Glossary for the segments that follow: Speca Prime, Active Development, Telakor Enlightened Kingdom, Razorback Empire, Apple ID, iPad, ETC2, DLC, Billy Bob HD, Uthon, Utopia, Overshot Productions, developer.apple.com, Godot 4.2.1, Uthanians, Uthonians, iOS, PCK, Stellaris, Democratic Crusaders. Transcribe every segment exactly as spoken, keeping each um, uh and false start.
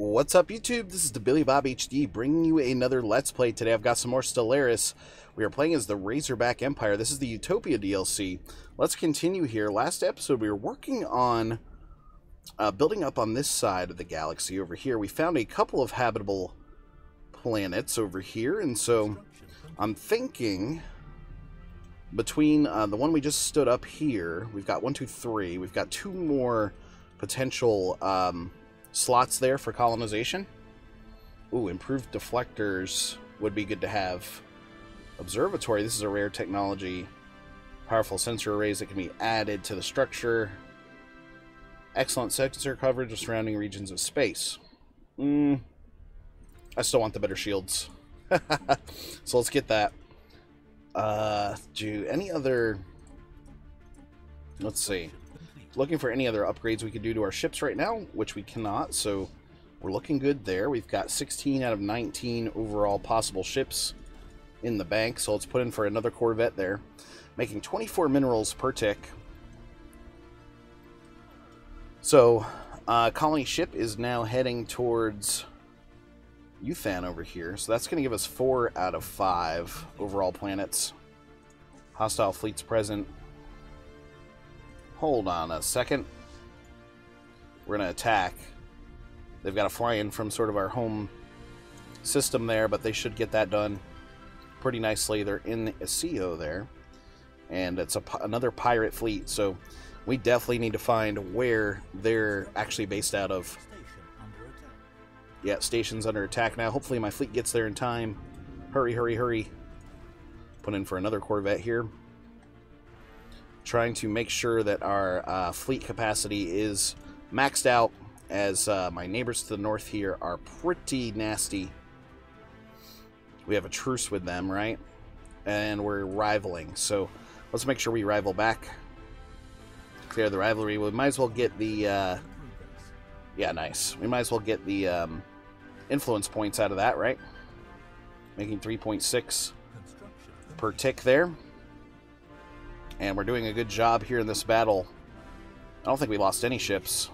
What's up, YouTube? This is the Billy Bob H D bringing you another Let's Play. Today I've got some more Stellaris. We are playing as the Razorback Empire. This is the Utopia D L C. Let's continue here. Last episode we were working on uh, building up on this side of the galaxy over here. We found a couple of habitable planets over here, and so I'm thinking between uh, the one we just stood up here, we've got one, two, three. We've got two more potential... Um, slots there for colonization. Ooh, improved deflectors would be good to have. Observatory, this is a rare technology. Powerful sensor arrays that can be added to the structure. Excellent sensor coverage of surrounding regions of space. Mm, I still want the better shields. So let's get that. Uh, do any other... Let's see. Looking for any other upgrades we could do to our ships right now, which we cannot, so we're looking good there. We've got sixteen out of nineteen overall possible ships in the bank, so let's put in for another Corvette there. Making twenty-four minerals per tick. So, uh, colony ship is now heading towards U FAN over here, so that's going to give us four out of five overall planets. Hostile fleets present. Hold on a second. We're going to attack. They've got to fly in from sort of our home system there, but they should get that done pretty nicely. They're in Iseo there, and it's a, another pirate fleet, so we definitely need to find where they're actually based out of. Yeah, station's under attack now. Hopefully my fleet gets there in time. Hurry, hurry, hurry. Put in for another Corvette here. Trying to make sure that our uh, fleet capacity is maxed out, as uh, my neighbors to the north here are pretty nasty. We have a truce with them, right? And we're rivaling, so let's make sure we rival back. Clear the rivalry. We might as well get the... Uh, yeah, nice. We might as well get the um, influence points out of that, right? Making three point six per tick there. And we're doing a good job here in this battle. I don't think we lost any ships.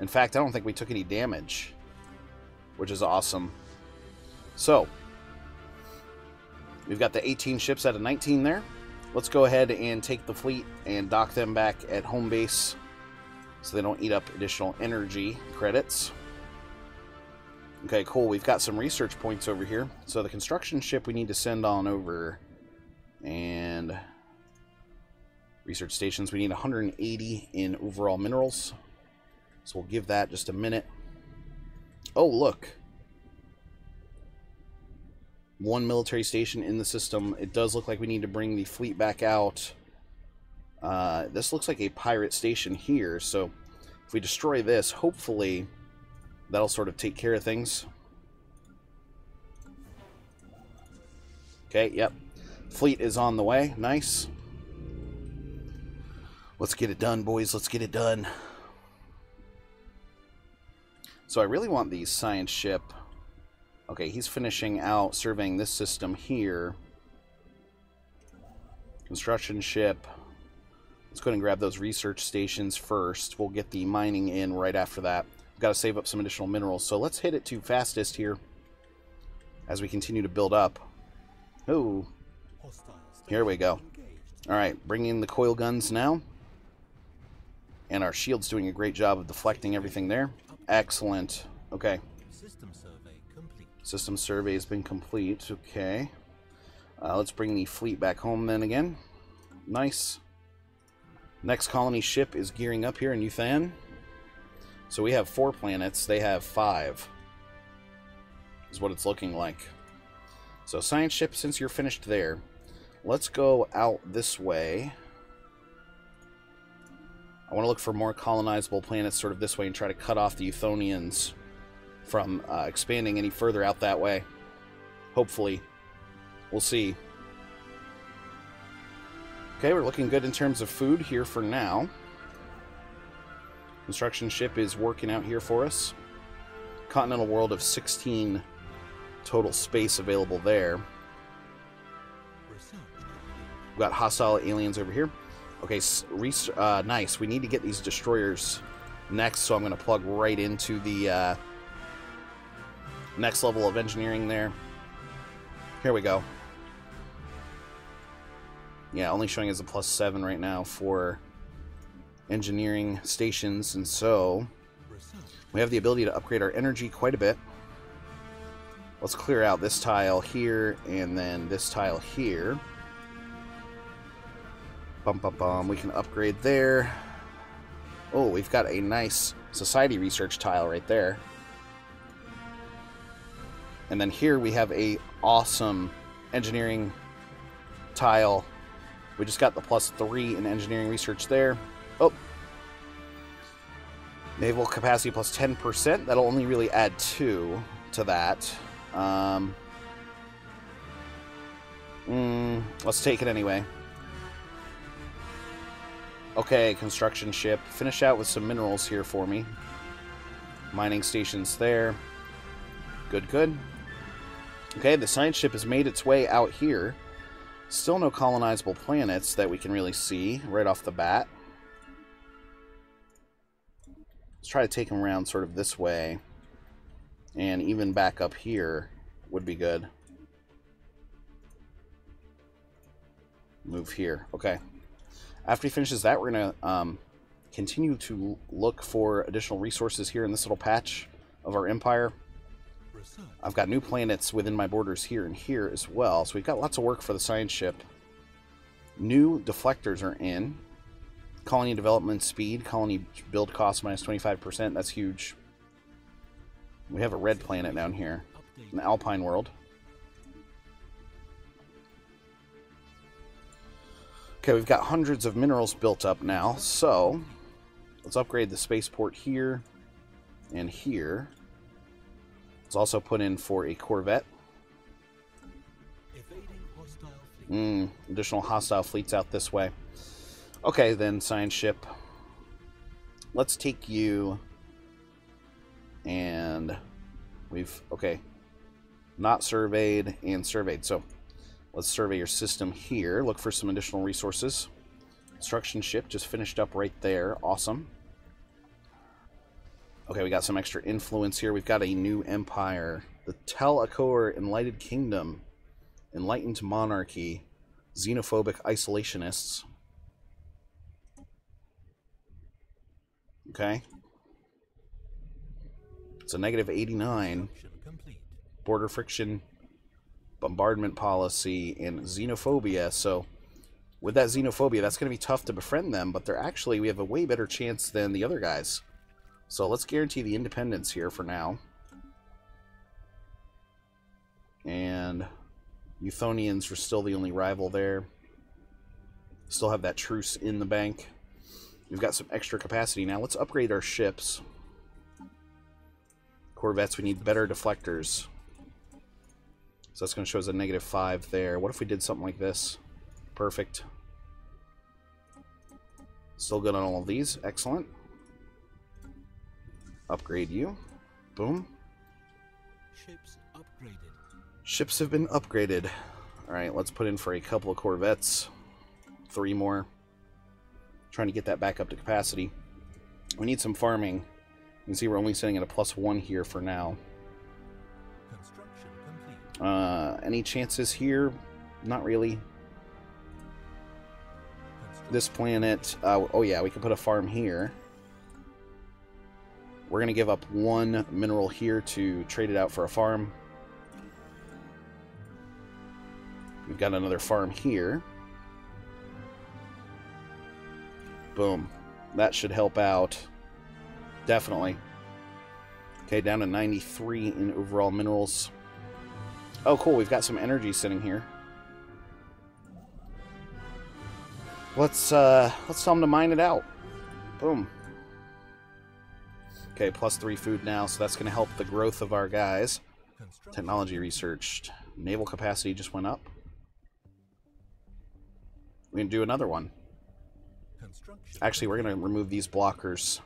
In fact, I don't think we took any damage, which is awesome. So, we've got the eighteen ships out of nineteen there. Let's go ahead and take the fleet and dock them back at home base so they don't eat up additional energy credits. Okay, cool. We've got some research points over here. So the construction ship we need to send on over, and... research stations, we need one hundred eighty in overall minerals, so we'll give that just a minute. Oh, look, one military station in the system. It does look like we need to bring the fleet back out. Uh, this looks like a pirate station here, so if we destroy this, hopefully that'll sort of take care of things. Okay, yep, fleet is on the way. Nice. Let's get it done, boys. Let's get it done. So I really want the science ship. Okay, he's finishing out surveying this system here. Construction ship. Let's go ahead and grab those research stations first. We'll get the mining in right after that. We've got to save up some additional minerals, so let's hit it to fastest here as we continue to build up. Oh, here we go. All right, bring in the coil guns now. And our shield's doing a great job of deflecting everything there. Excellent. Okay. System survey complete. System survey has been complete. Okay. Uh, let's bring the fleet back home then again. Nice. Next colony ship is gearing up here in Uthan. So we have four planets. They have five. Is what it's looking like. So science ship, since you're finished there, let's go out this way. I want to look for more colonizable planets sort of this way and try to cut off the Uthonians from uh, expanding any further out that way. Hopefully. We'll see. Okay, we're looking good in terms of food here for now. Construction ship is working out here for us. Continental world of sixteen total space available there. We've got hostile aliens over here. Okay, uh, nice. We need to get these destroyers next, so I'm going to plug right into the uh, next level of engineering there. Here we go. Yeah, only showing as a plus seven right now for engineering stations, and so we have the ability to upgrade our energy quite a bit. Let's clear out this tile here and then this tile here. Bum, bum, bum. We can upgrade there. Oh, we've got a nice society research tile right there. And then here we have a awesome engineering tile. We just got the plus three in engineering research there. Oh. Naval capacity plus ten percent. That'll only really add two to that. Um, mm, let's take it anyway. Okay, construction ship. Finish out with some minerals here for me. Mining stations there. Good, good. Okay, the science ship has made its way out here. Still no colonizable planets that we can really see right off the bat. Let's try to take them around sort of this way. And even back up here would be good. Move here. Okay. After he finishes that, we're going to um, continue to look for additional resources here in this little patch of our empire. I've got new planets within my borders here and here as well. So we've got lots of work for the science ship. New deflectors are in. Colony development speed. Colony build cost minus twenty-five percent. That's huge. We have a red planet down here. An alpine world. Okay, we've got hundreds of minerals built up now. So, let's upgrade the spaceport here and here. It's also put in for a corvette. Mm, additional hostile fleets out this way. Okay, then, science ship. Let's take you. And we've, okay, not surveyed and surveyed. So let's survey your system here. Look for some additional resources. Construction ship just finished up right there. Awesome. Okay, we got some extra influence here. We've got a new empire. The Telakor Enlightened Kingdom. Enlightened Monarchy. Xenophobic Isolationists. Okay. It's a negative eighty-nine. Border friction. Bombardment policy. And xenophobia. So, with that xenophobia, that's going to be tough to befriend them. But they're actually, we have a way better chance than the other guys. So let's guarantee the independence here for now. And Uthanians are still the only rival there. Still have that truce in the bank. We've got some extra capacity now. Let's upgrade our ships. Corvettes, we need better deflectors. So that's going to show us a negative five there. What if we did something like this? Perfect. Still good on all of these. Excellent. Upgrade you. Boom. Ships upgraded. Ships have been upgraded. Alright, let's put in for a couple of corvettes. Three more. Trying to get that back up to capacity. We need some farming. You can see we're only sitting at a plus one here for now. Construction complete. Uh, any chances here? Not really. This planet. Uh, oh yeah, we can put a farm here. We're going to give up one mineral here to trade it out for a farm. We've got another farm here. Boom. That should help out. Definitely. Okay, down to ninety-three in overall minerals. Oh, cool. We've got some energy sitting here. Let's, uh, let's tell them to mine it out. Boom. Okay, plus three food now, so that's going to help the growth of our guys. Technology researched. Naval capacity just went up. We can do another one. Actually, we're going to remove these blockers.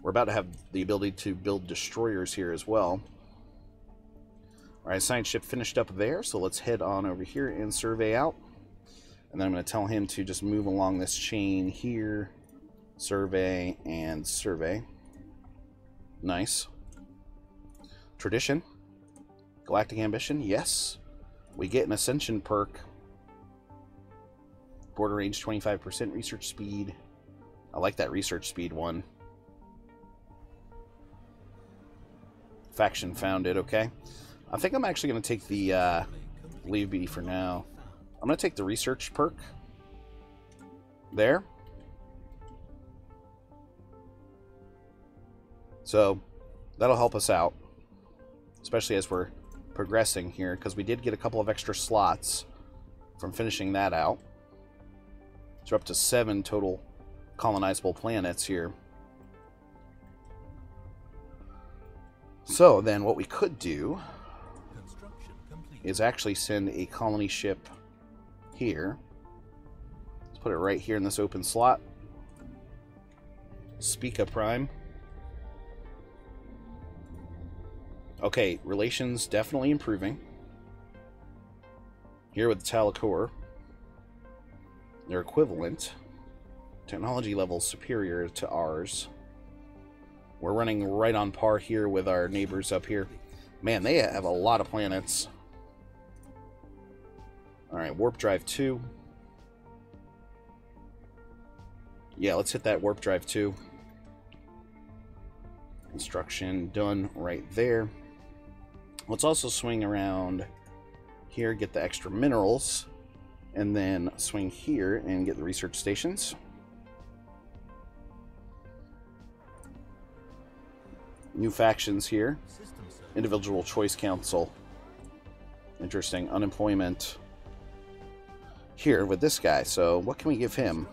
We're about to have the ability to build destroyers here as well. Alright, science ship finished up there, so let's head on over here and survey out. And then I'm going to tell him to just move along this chain here. Survey and survey. Nice. Tradition. Galactic Ambition, yes. We get an Ascension perk. Border range twenty-five percent, research speed. I like that research speed one. Faction founded, okay. I think I'm actually going to take the uh, leave be for now. I'm going to take the research perk. There. So that'll help us out, especially as we're progressing here, because we did get a couple of extra slots from finishing that out. So up to seven total colonizable planets here. So then what we could do is actually send a colony ship here. Let's put it right here in this open slot. Speca Prime. Okay, relations definitely improving. Here with the Telakor. They're equivalent. Technology level superior to ours. We're running right on par here with our neighbors up here. Man, they have a lot of planets. Alright, warp drive two. Yeah, let's hit that warp drive two. Construction done right there. Let's also swing around here, get the extra minerals, and then swing here and get the research stations. New factions here. Individual Choice Council. Interesting. Unemployment. Here with this guy. So what can we give him?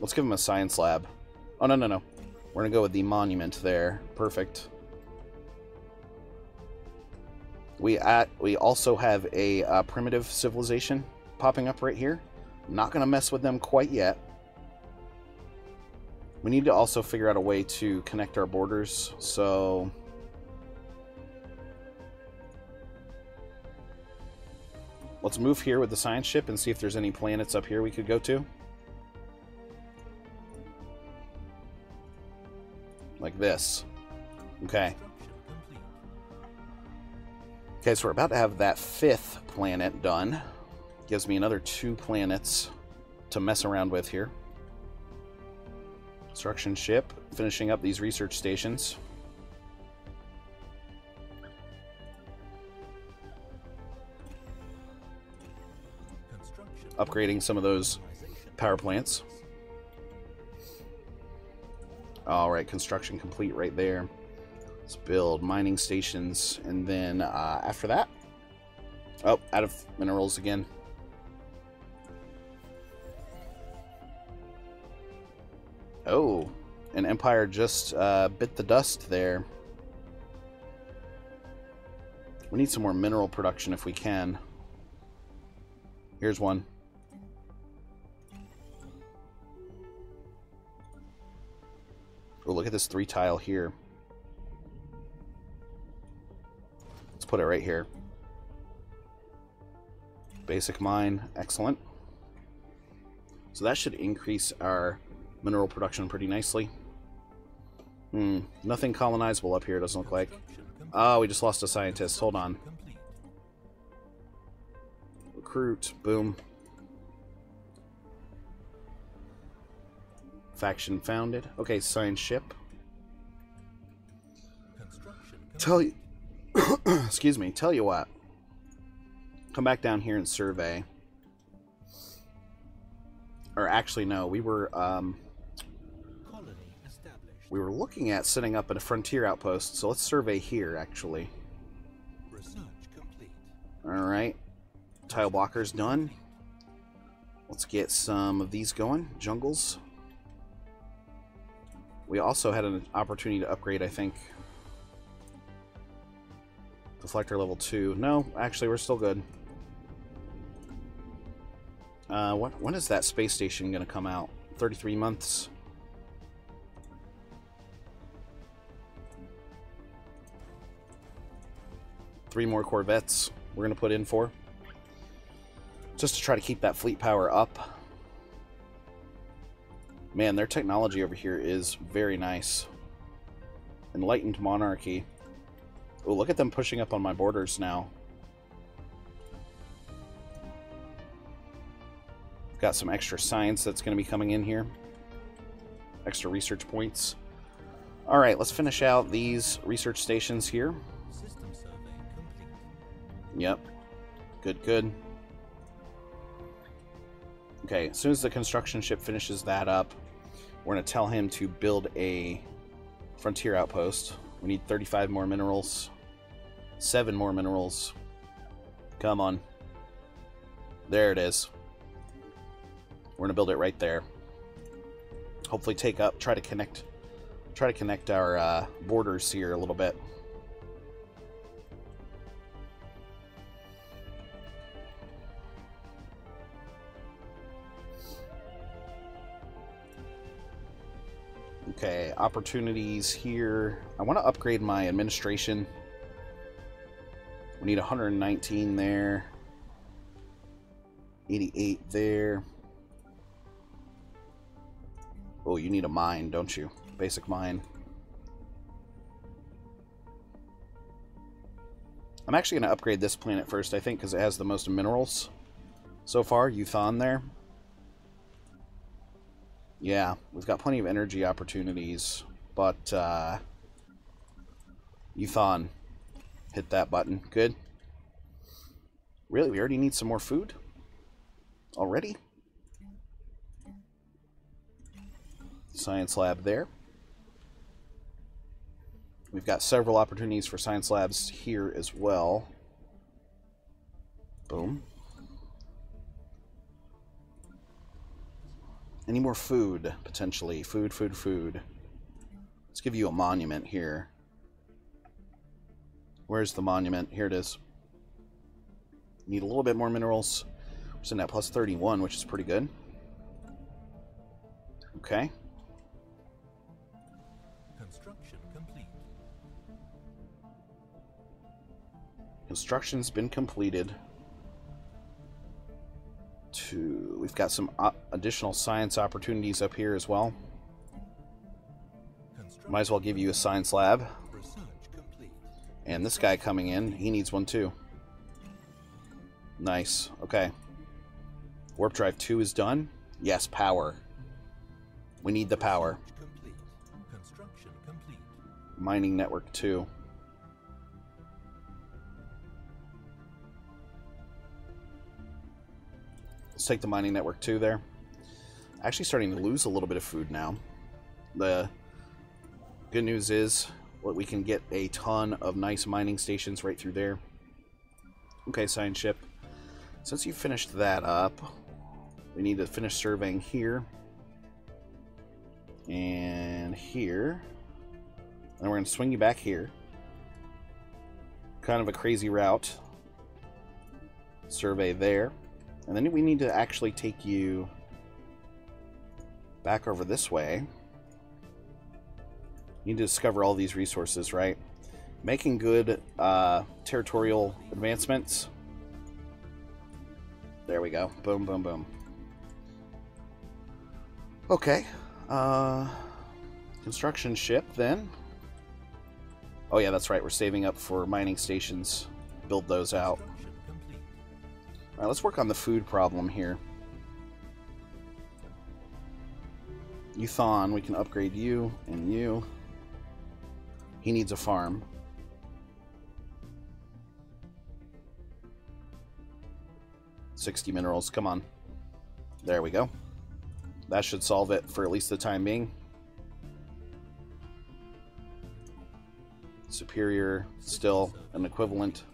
Let's give him a science lab. Oh, no, no, no. We're going to go with the monument there. Perfect. We at we also have a uh, primitive civilization popping up right here. Not going to mess with them quite yet. We need to also figure out a way to connect our borders, so let's move here with the science ship and see if there's any planets up here we could go to. Like this. Okay. Okay, so we're about to have that fifth planet done. Gives me another two planets to mess around with here. Construction ship, finishing up these research stations. Upgrading some of those power plants. All right, construction complete right there. Let's build mining stations, and then uh, after that, oh, out of minerals again. Oh, an empire just uh, bit the dust there. We need some more mineral production if we can. Here's one. Oh, look at this three tile here. Let's put it right here. Basic mine, excellent. So that should increase our mineral production pretty nicely. Hmm, nothing colonizable up here, doesn't look like. Oh, we just lost a scientist. Hold on. Recruit. Boom. Faction founded. Okay, science ship. Tell you... Excuse me. Tell you what. Come back down here and survey. Or actually, no. We were... Um, We were looking at setting up a frontier outpost, so let's survey here, actually. Research complete. Alright. Tile blockers done. Let's get some of these going. Jungles. We also had an opportunity to upgrade, I think. Deflector level two. No, actually, we're still good. Uh, what, when is that space station going to come out? thirty-three months. Three more Corvettes we're going to put in for. Just to try to keep that fleet power up. Man, their technology over here is very nice. Enlightened Monarchy. Oh, look at them pushing up on my borders now. Got some extra science that's going to be coming in here. Extra research points. All right, let's finish out these research stations here. System survey complete. Yep. Good, good. Okay, as soon as the construction ship finishes that up, we're going to tell him to build a frontier outpost. We need thirty-five more minerals. seven more minerals. Come on. There it is. We're going to build it right there. Hopefully take up, try to connect, try to connect our uh, borders here a little bit. Okay, opportunities here. I want to upgrade my administration. We need one hundred nineteen there. eighty-eight there. Oh, you need a mine, don't you? Basic mine. I'm actually going to upgrade this planet first, I think, because it has the most minerals so far. Uthon there. Yeah, we've got plenty of energy opportunities, but uh, Uthon, hit that button. Good. Really, we already need some more food? Already? Science lab there. We've got several opportunities for science labs here as well. Boom. Any more food, potentially? Food, food, food. Let's give you a monument here. Where's the monument? Here it is. Need a little bit more minerals. We're sitting at plus thirty-one, which is pretty good. Okay. Construction complete. Construction's been completed. Two. We've got some additional science opportunities up here as well. Might as well give you a science lab. And this guy coming in, he needs one too. Nice. Okay. Warp drive two is done. Yes, power. We need the power. Mining network two. Let's take the mining network two there. Actually starting to lose a little bit of food now. The good news is what we can get a ton of nice mining stations right through there. Okay, science ship. Since you finished that up, we need to finish surveying here. And here. And we're going to swing you back here. Kind of a crazy route. Survey there. And then we need to actually take you back over this way. You need to discover all these resources, right? Making good uh, territorial advancements. There we go. Boom, boom, boom. Okay. Uh, construction ship, then. Oh, yeah, that's right. We're saving up for mining stations. Build those out. All right, let's work on the food problem here. Uthon, we can upgrade you and you. He needs a farm. sixty minerals, come on. There we go. That should solve it for at least the time being. Superior, still an equivalent.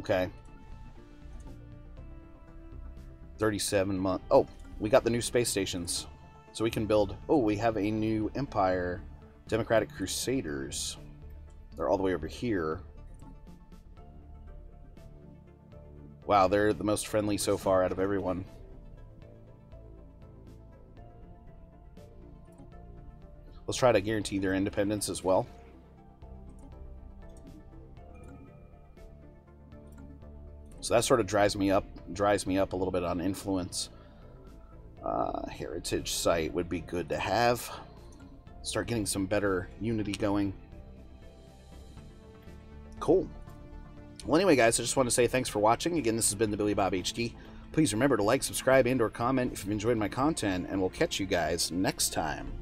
Okay. thirty-seven month. Oh, we got the new space stations. So we can build. Oh, we have a new empire. Democratic Crusaders. They're all the way over here. Wow, they're the most friendly so far out of everyone. Let's try to guarantee their independence as well. So that sort of drives me up, drives me up a little bit on influence. Uh, heritage site would be good to have. start getting some better unity going. Cool. Well, anyway, guys, I just want to say thanks for watching. Again, this has been the Billy Bob H D. Please remember to like, subscribe, and or comment if you've enjoyed my content, and we'll catch you guys next time.